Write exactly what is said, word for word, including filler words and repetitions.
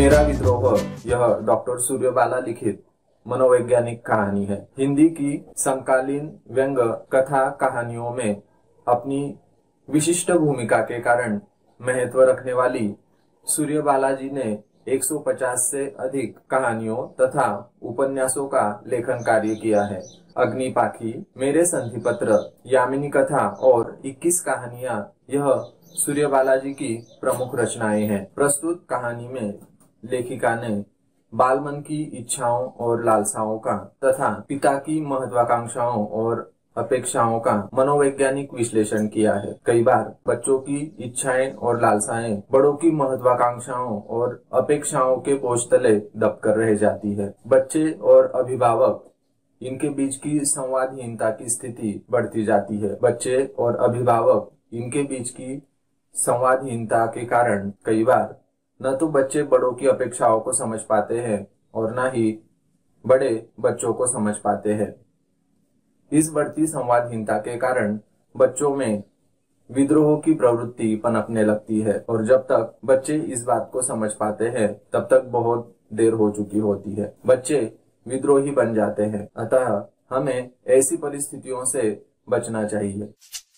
मेरा विद्रोह यह डॉक्टर सूर्यबाला लिखित मनोवैज्ञानिक कहानी है। हिंदी की समकालीन व्यंग कथा कहानियों में अपनी विशिष्ट भूमिका के कारण महत्व रखने वाली सूर्यबाला जी ने एक सौ पचास से अधिक कहानियों तथा उपन्यासों का लेखन कार्य किया है। अग्निपाखी, मेरे संधिपत्र, यामिनी कथा और इक्कीस कहानियां यह सूर्यबाला जी की प्रमुख रचनाएं हैं। प्रस्तुत कहानी में लेखिका ने बाल मन की इच्छाओं और लालसाओं का तथा पिता की महत्वाकांक्षाओं और अपेक्षाओं का मनोवैज्ञानिक विश्लेषण किया है। कई बार बच्चों की इच्छाएं और लालसाएं बड़ों की महत्वाकांक्षाओं और अपेक्षाओं के बोझ तले दबकर रह जाती है। बच्चे और अभिभावक इनके बीच की संवादहीनता की स्थिति बढ़ती जाती है। बच्चे और अभिभावक इनके बीच की संवादहीनता के कारण कई बार न तो बच्चे बड़ों की अपेक्षाओं को समझ पाते हैं और न ही बड़े बच्चों को समझ पाते हैं। इस बढ़ती संवादहीनता के कारण बच्चों में विद्रोह की प्रवृत्ति पनपने लगती है और जब तक बच्चे इस बात को समझ पाते हैं तब तक बहुत देर हो चुकी होती है। बच्चे विद्रोही बन जाते हैं। अतः हमें ऐसी परिस्थितियों से बचना चाहिए।